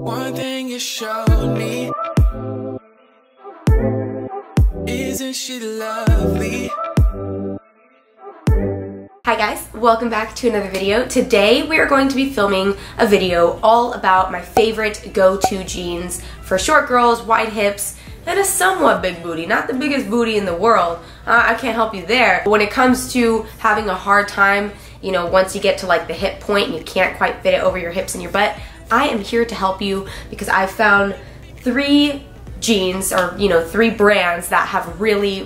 One thing you showed me, isn't she lovely? Hi guys, welcome back to another video. Today we are going to be filming a video all about my favorite go-to jeans for short girls, wide hips, and a somewhat big booty. Not the biggest booty in the world, I can't help you there. But when it comes to having a hard time, you know, once you get to like the hip point and you can't quite fit it over your hips and your butt, I am here to help you because I found three jeans, or you know, three brands that have really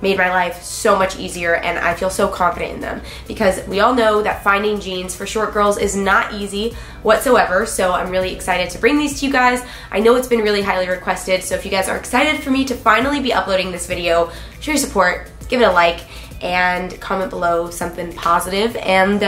made my life so much easier, and I feel so confident in them because we all know that finding jeans for short girls is not easy whatsoever. So I'm really excited to bring these to you guys. I know it's been really highly requested, so if you guys are excited for me to finally be uploading this video, show your support, give it a like, and comment below something positive, and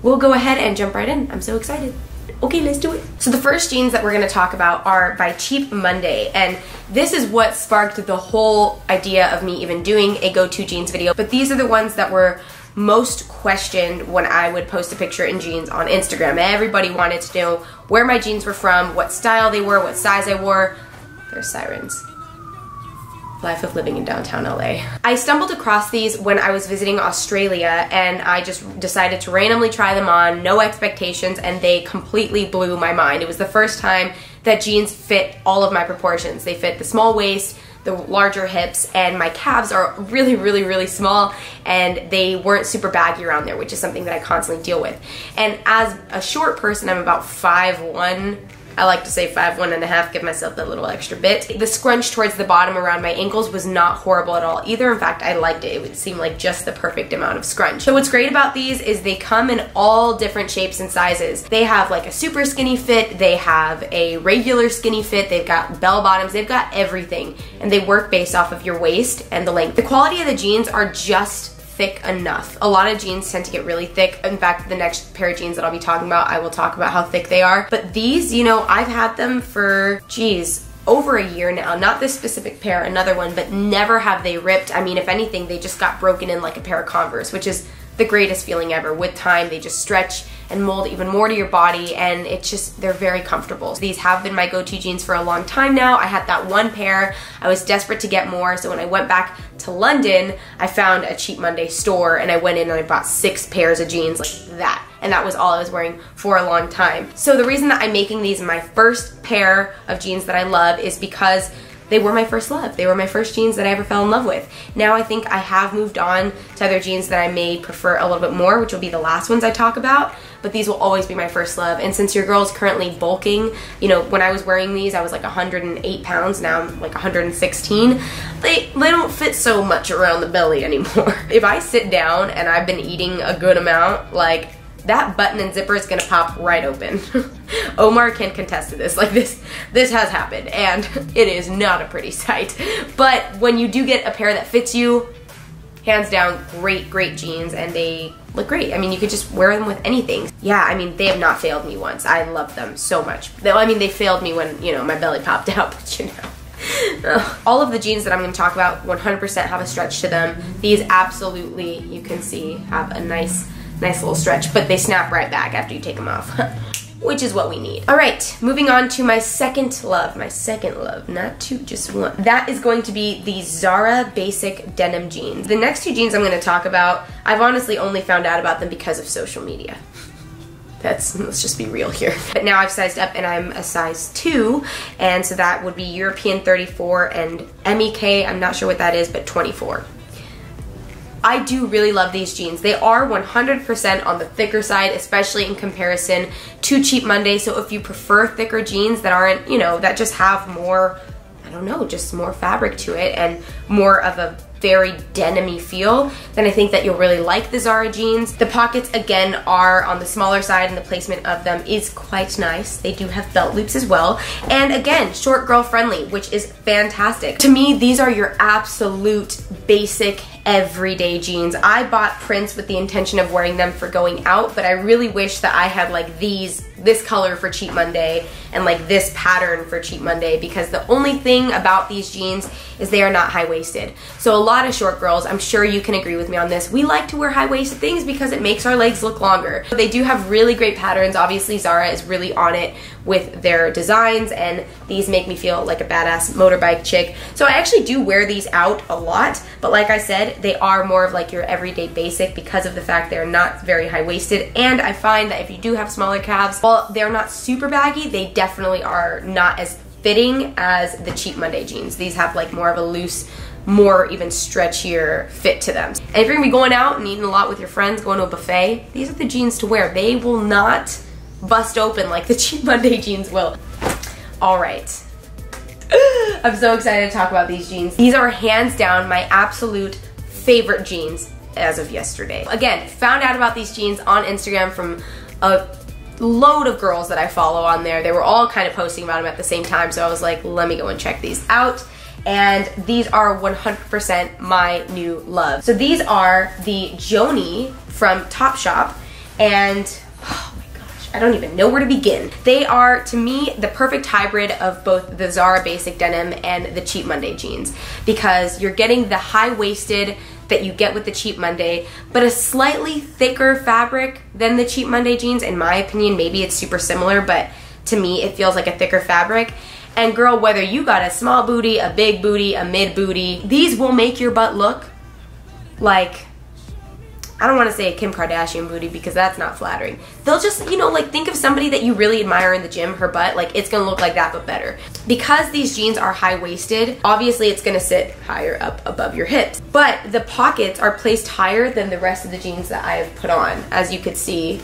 we'll go ahead and jump right in. I'm so excited. Okay, let's do it. So the first jeans that we're gonna talk about are by Cheap Monday, and this is what sparked the whole idea of me even doing a go-to jeans video. But these are the ones that were most questioned when I would post a picture in jeans on Instagram. Everybody wanted to know where my jeans were from, what style they were, what size I wore. There's sirens. Life of living in downtown LA. I stumbled across these when I was visiting Australia, and I just decided to randomly try them on, no expectations, and they completely blew my mind. It was the first time that jeans fit all of my proportions. They fit the small waist, the larger hips, and my calves are really small, and they weren't super baggy around there, which is something that I constantly deal with. And as a short person, I'm about 5'1". I like to say 5'1.5", give myself that little extra bit. The scrunch towards the bottom around my ankles was not horrible at all either. In fact, I liked it. It would seem like just the perfect amount of scrunch. So what's great about these is they come in all different shapes and sizes. They have like a super skinny fit, they have a regular skinny fit, they've got bell bottoms, they've got everything. And they work based off of your waist and the length. The quality of the jeans are just thick enough. A lot of jeans tend to get really thick. In fact, the next pair of jeans that I'll be talking about, I will talk about how thick they are. But these, you know, I've had them for, geez, over a year now. Not this specific pair, another one, but never have they ripped. I mean, if anything, they just got broken in like a pair of Converse, which is the greatest feeling ever. With time, they just stretch and mold even more to your body, and it's just, they're very comfortable. These have been my go-to jeans for a long time now. I had that one pair. I was desperate to get more, so when I went back to London, I found a Cheap Monday store, and I went in and I bought 6 pairs of jeans like that, and that was all I was wearing for a long time. So the reason that I'm making these my first pair of jeans that I love is because they were my first love. They were my first jeans that I ever fell in love with. Now I think I have moved on to other jeans that I may prefer a little bit more, which will be the last ones I talk about, but these will always be my first love. And since your girl's currently bulking, you know, when I was wearing these, I was like 108 pounds, now I'm like 116. They don't fit so much around the belly anymore. If I sit down and I've been eating a good amount, like, that button and zipper is gonna pop right open. Omar can contest to this. Like this has happened, and it is not a pretty sight. But when you do get a pair that fits you, hands down, great jeans, and they look great. I mean, you could just wear them with anything. Yeah, I mean, they have not failed me once. I love them so much. Though, I mean, they failed me when, you know, my belly popped out, but you know. All of the jeans that I'm going to talk about 100% have a stretch to them. These absolutely, you can see, have a nice little stretch, but they snap right back after you take them off, which is what we need. All right, moving on to my second love, not two, just one. That is going to be the Zara basic denim jeans. The next two jeans I'm going to talk about, I've honestly only found out about them because of social media. Let's just be real here. But now I've sized up and I'm a size 2, and so that would be European 34 and MEK, I'm not sure what that is, but 24. I do really love these jeans. They are 100% on the thicker side, especially in comparison to Cheap Monday. So if you prefer thicker jeans that aren't, you know, that just have more, I don't know, just more fabric to it and more of a very denim-y feel, then I think that you'll really like the Zara jeans. The pockets, again, are on the smaller side, and the placement of them is quite nice. They do have belt loops as well. And again, short girl friendly, which is fantastic. To me, these are your absolute basic everyday jeans. I bought prints with the intention of wearing them for going out, but I really wish that I had like these this color for Cheap Monday and like this pattern for Cheap Monday, because the only thing about these jeans is they are not high-waisted. So a lot of short girls, I'm sure you can agree with me on this, we like to wear high-waisted things because it makes our legs look longer. But they do have really great patterns. Obviously Zara is really on it with their designs, and these make me feel like a badass motorbike chick. So I actually do wear these out a lot, but like I said, they are more of like your everyday basic because of the fact they're not very high-waisted. And I find that if you do have smaller calves, while they're not super baggy, they definitely are not as fitting as the Cheap Monday jeans. These have like more of a loose, more even stretchier fit to them. And if you're gonna be going out and eating a lot with your friends, going to a buffet, these are the jeans to wear. They will not bust open like the Cheap Monday jeans will. All right. I'm so excited to talk about these jeans. These are hands down my absolute favorite jeans as of yesterday. Again, found out about these jeans on Instagram from a load of girls that I follow on there. They were all kind of posting about them at the same time, so I was like, let me go and check these out. And these are 100% my new love. So these are the Joni from Topshop, and oh my gosh, I don't even know where to begin. They are, to me, the perfect hybrid of both the Zara basic denim and the Cheap Monday jeans, because you're getting the high-waisted that you get with the Cheap Monday, but a slightly thicker fabric than the Cheap Monday jeans, in my opinion. Maybe it's super similar, but to me it feels like a thicker fabric. And girl, whether you got a small booty, a big booty, a mid booty, these will make your butt look like, I don't want to say a Kim Kardashian booty because that's not flattering. They'll just, you know, like think of somebody that you really admire in the gym, her butt, like it's gonna look like that but better. Because these jeans are high-waisted, obviously it's gonna sit higher up above your hips. But the pockets are placed higher than the rest of the jeans that I have put on. As you could see,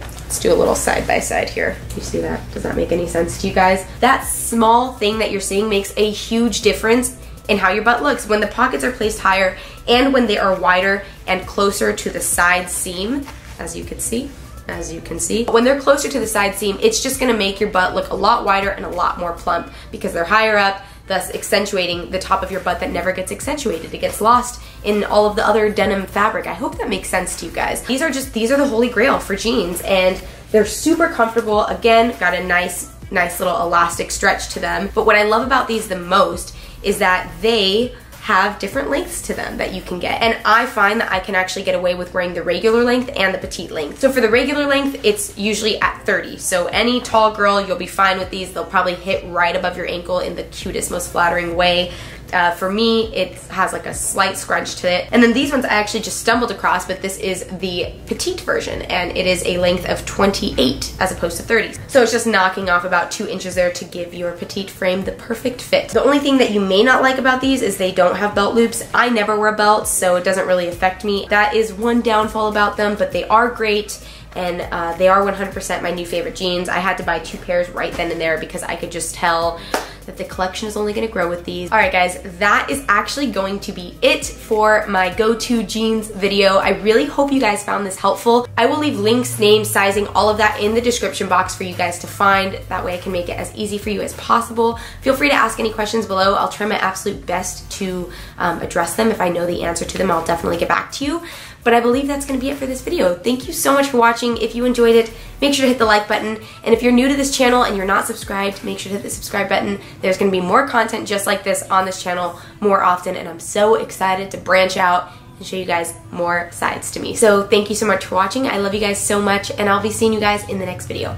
let's do a little side by side here. You see that? Does that make any sense to you guys? That small thing that you're seeing makes a huge difference in how your butt looks. When the pockets are placed higher and when they are wider and closer to the side seam, as you can see. When they're closer to the side seam, it's just gonna make your butt look a lot wider and a lot more plump because they're higher up, thus accentuating the top of your butt that never gets accentuated. It gets lost in all of the other denim fabric. I hope that makes sense to you guys. These are the holy grail for jeans, and they're super comfortable. Again, got a nice little elastic stretch to them. But what I love about these the most is that they have different lengths to them that you can get. And I find that I can actually get away with wearing the regular length and the petite length. So for the regular length, it's usually at 30. So any tall girl, you'll be fine with these. They'll probably hit right above your ankle in the cutest, most flattering way. For me, it has like a slight scrunch to it. And then these ones I actually just stumbled across, but this is the petite version, and it is a length of 28 as opposed to 30. So it's just knocking off about 2 inches there to give your petite frame the perfect fit. The only thing that you may not like about these is they don't have belt loops. I never wear belts, so it doesn't really affect me. That is one downfall about them, but they are great. And they are 100% my new favorite jeans. I had to buy 2 pairs right then and there because I could just tell that the collection is only gonna grow with these. All right guys, that is actually going to be it for my go-to jeans video. I really hope you guys found this helpful. I will leave links, names, sizing, all of that in the description box for you guys to find. That way I can make it as easy for you as possible. Feel free to ask any questions below. I'll try my absolute best to address them. If I know the answer to them, I'll definitely get back to you. But I believe that's gonna be it for this video. Thank you so much for watching. If you enjoyed it, make sure to hit the like button. And if you're new to this channel and you're not subscribed, make sure to hit the subscribe button. There's gonna be more content just like this on this channel more often, and I'm so excited to branch out and show you guys more sides to me. So thank you so much for watching. I love you guys so much, and I'll be seeing you guys in the next video.